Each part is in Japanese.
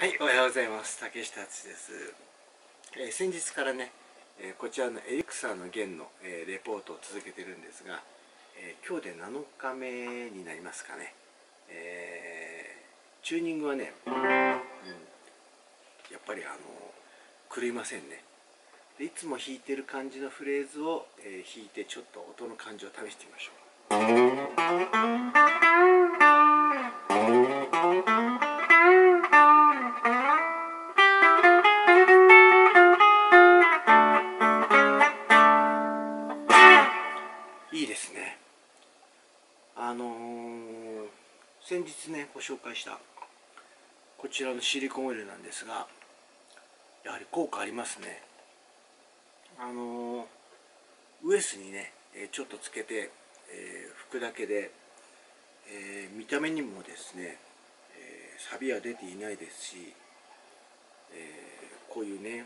はい、おはようございます。竹下敦です。先日からね、こちらのエリクサーの弦の、レポートを続けてるんですが、今日で7日目になりますかね。チューニングはね、やっぱり狂いませんね。でいつも弾いてる感じのフレーズを、弾いてちょっと音の感じを試してみましょう。いいですね。先日ねご紹介したこちらのシリコンオイルなんですが、やはり効果ありますね。ウエスにねちょっとつけて、拭くだけで、見た目にもですね、錆びは出ていないですし、こういうね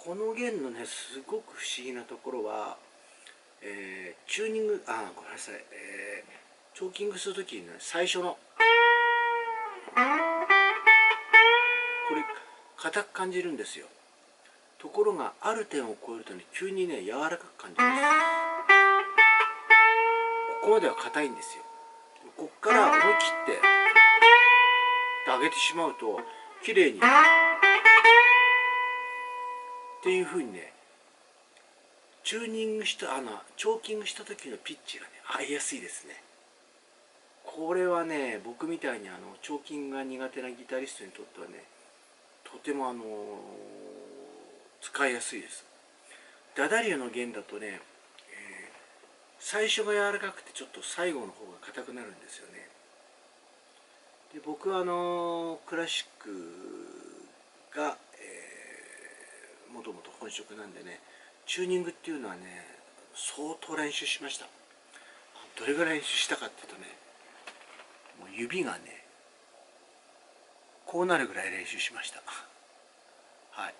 この弦のねすごく不思議なところは、チューニングごめんなさい、チョーキングするときにね最初のこれ硬く感じるんですよ。ところがある点を超えるとね急にね柔らかく感じます。ここまでは硬いんですよ。こっから思い切って上げてしまうと綺麗にっていう風にね、チューニングしたチョーキングした時のピッチがね合いやすいですね。これはね僕みたいにチョーキングが苦手なギタリストにとってはねとても使いやすいです。ダダリオの弦だとね、最初が柔らかくてちょっと最後の方が硬くなるんですよね。で僕はクラシックがもともと本職なんでねチューニングっていうのはね相当練習しました。どれぐらい練習したかっていうとねもう指がねこうなるぐらい練習しました。はい、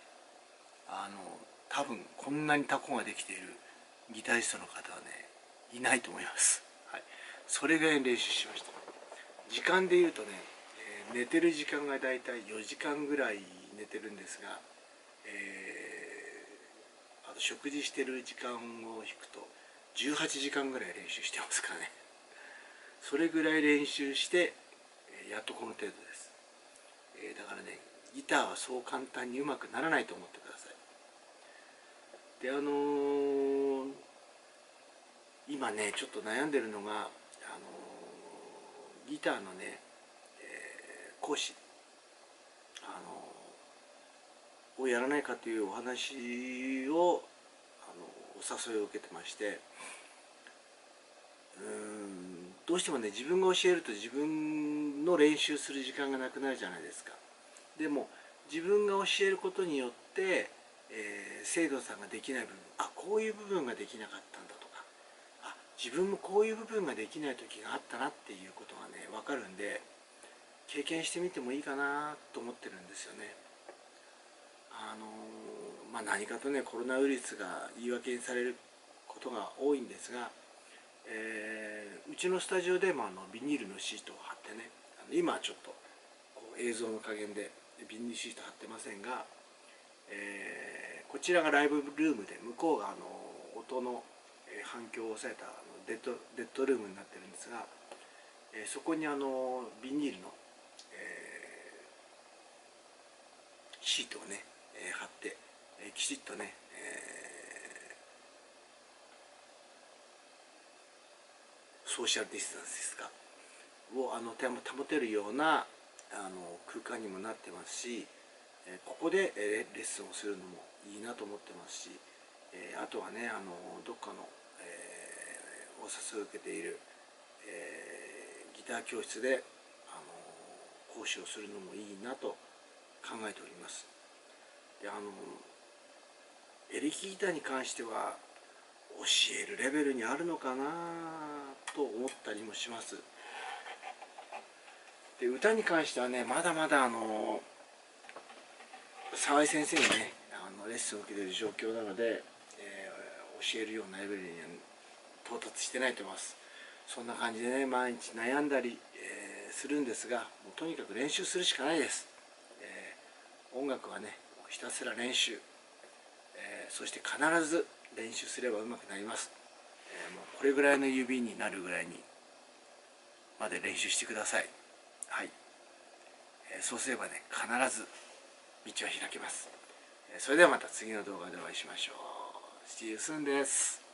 多分こんなにタコができているギタリストの方はねいないと思います。はい、それぐらい練習しました。時間でいうとね、寝てる時間がだいたい4時間ぐらい寝てるんですが、あと食事してる時間を引くと18時間ぐらい練習してますからね。それぐらい練習してやっとこの程度です。だからねギターはそう簡単にうまくならないと思ってください。で今ねちょっと悩んでるのが、ギターのね、講師をやらないかというお話をお誘いを受けてまして、どうしてもね自分が教えると自分の練習する時間がなくなるじゃないですか。でも自分が教えることによって、生徒さんができない部分、こういう部分ができなかったんだとか、自分もこういう部分ができない時があったなっていうことがね分かるんで経験してみてもいいかなと思ってるんですよね。何かとねコロナウイルスが言い訳にされることが多いんですが、うちのスタジオでもビニールのシートを貼ってね今はちょっとこう映像の加減でビニールシート貼ってませんが、こちらがライブルームで向こうが音の反響を抑えたデッドルームになってるんですが、そこにビニールの、シートをね貼ってきちっとね、ソーシャルディスタンスですかを保てるような空間にもなってますし、ここでレッスンをするのもいいなと思ってますし、あとはねどっかの、お誘いを受けている、ギター教室で講師をするのもいいなと考えております。でエレキギターに関しては教えるレベルにあるのかなと思ったりもします。で歌に関してはね、まだまだ沢井先生にねレッスンを受けている状況なので、教えるようなレベルには到達してないと思います。そんな感じでね、毎日悩んだり、するんですが、もうとにかく練習するしかないです。音楽はね、ひたすら練習、そして必ず練習すれば上手くなります。もうこれぐらいの指になるぐらいにまで練習してください。はい、そうすればね、必ず道は開けます。それではまた次の動画でお会いしましょう。See you soon です。